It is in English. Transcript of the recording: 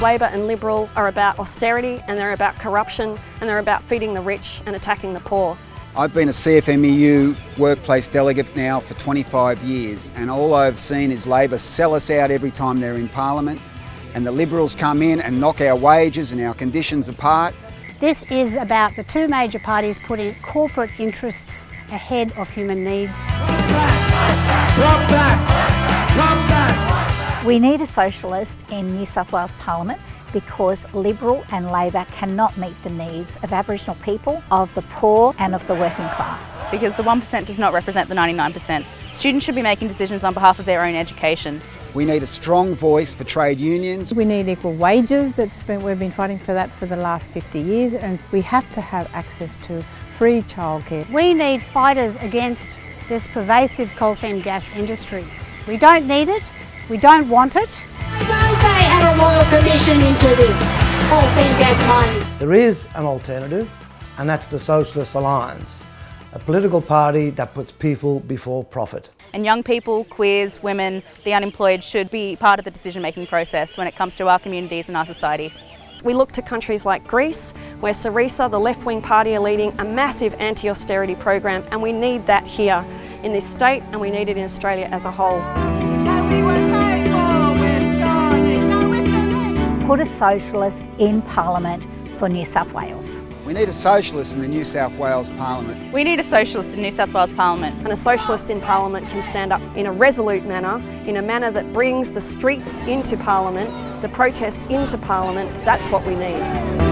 Labor and Liberal are about austerity, and they're about corruption, and they're about feeding the rich and attacking the poor. I've been a CFMEU workplace delegate now for 25 years, and all I've seen is Labor sell us out every time they're in Parliament, and the Liberals come in and knock our wages and our conditions apart. This is about the two major parties putting corporate interests ahead of human needs. We need a socialist in New South Wales Parliament because Liberal and Labor cannot meet the needs of Aboriginal people, of the poor and of the working class. Because the 1% does not represent the 99%. Students should be making decisions on behalf of their own education. We need a strong voice for trade unions. We need equal wages. We've been fighting for that for the last 50 years, and we have to have access to free childcare. We need fighters against this pervasive coal seam gas industry. We don't need it. We don't want it. A royal commission into this coal seam gas mining. There is an alternative, and that's the Socialist Alliance, a political party that puts people before profit. And young people, queers, women, the unemployed should be part of the decision-making process when it comes to our communities and our society. We look to countries like Greece, where Syriza, the left-wing party, are leading a massive anti-austerity program, and we need that here in this state, and we need it in Australia as a whole. Put a socialist in Parliament for New South Wales. We need a socialist in the New South Wales Parliament. We need a socialist in New South Wales Parliament. And a socialist in Parliament can stand up in a resolute manner, in a manner that brings the streets into Parliament, the protests into Parliament. That's what we need.